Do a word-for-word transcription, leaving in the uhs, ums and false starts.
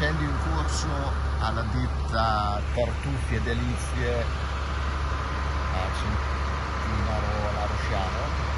l'incendio in corso alla ditta Tartufi e Delizie a Centinarola Rosciano.